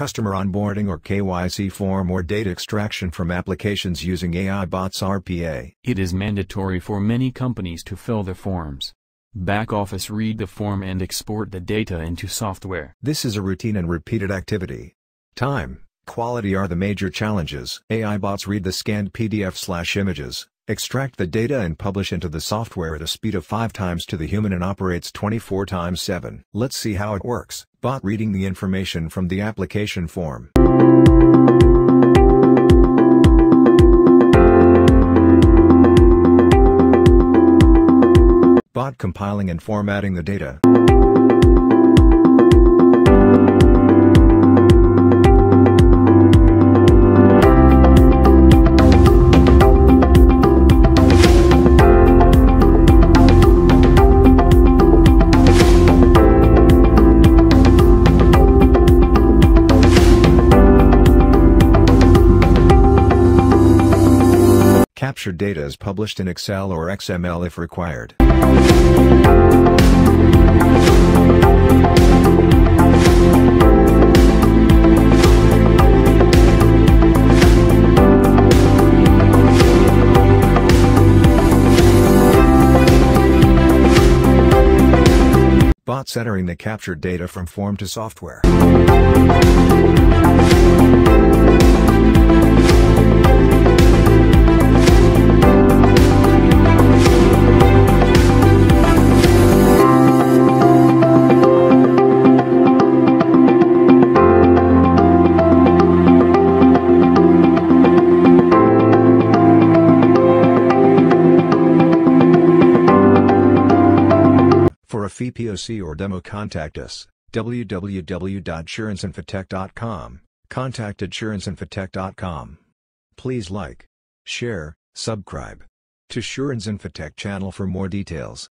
customer onboarding or KYC form or data extraction from applications using AI bots RPA. It is mandatory for many companies to fill the forms. Back office read the form and export the data into software. This is a routine and repeated activity. Time, quality are the major challenges. AI bots read the scanned PDF/images, extract the data and publish into the software at a speed of 5 times to the human and operates 24/7. Let's see how it works. Bot reading the information from the application form. Bot compiling and formatting the data. Captured data is published in Excel or XML if required. Bots entering the captured data from form to software. For a free POC or demo, contact us, www.suranceinfotech.com, contact@suranceinfotech.com. Please like, share, subscribe to Surens Infotech channel for more details.